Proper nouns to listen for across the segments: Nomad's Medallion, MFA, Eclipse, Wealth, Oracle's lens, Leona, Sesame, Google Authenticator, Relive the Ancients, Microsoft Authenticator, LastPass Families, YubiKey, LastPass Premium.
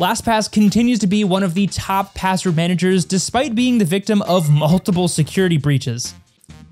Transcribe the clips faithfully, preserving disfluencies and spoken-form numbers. LastPass continues to be one of the top password managers despite being the victim of multiple security breaches.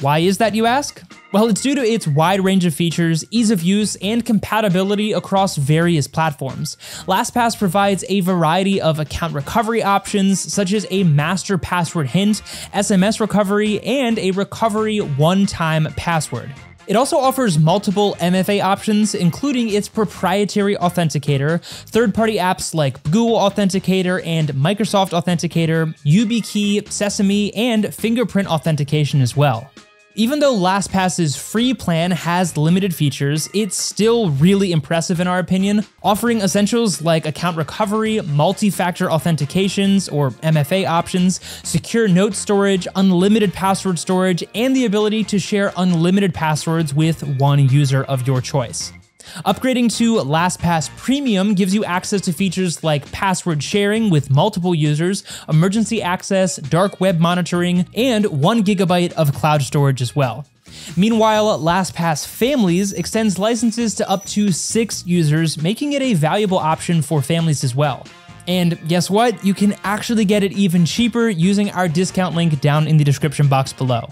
Why is that, you ask? Well, it's due to its wide range of features, ease of use, and compatibility across various platforms. LastPass provides a variety of account recovery options, such as a master password hint, S M S recovery, and a recovery one-time password. It also offers multiple M F A options, including its proprietary authenticator, third-party apps like Google Authenticator and Microsoft Authenticator, YubiKey, Sesame, and fingerprint authentication as well. Even though LastPass's free plan has limited features, it's still really impressive in our opinion, offering essentials like account recovery, multi-factor authentications or M F A options, secure note storage, unlimited password storage, and the ability to share unlimited passwords with one user of your choice. Upgrading to LastPass Premium gives you access to features like password sharing with multiple users, emergency access, dark web monitoring, and one gigabyte of cloud storage as well. Meanwhile, LastPass Families extends licenses to up to six users, making it a valuable option for families as well. And guess what? You can actually get it even cheaper using our discount link down in the description box below.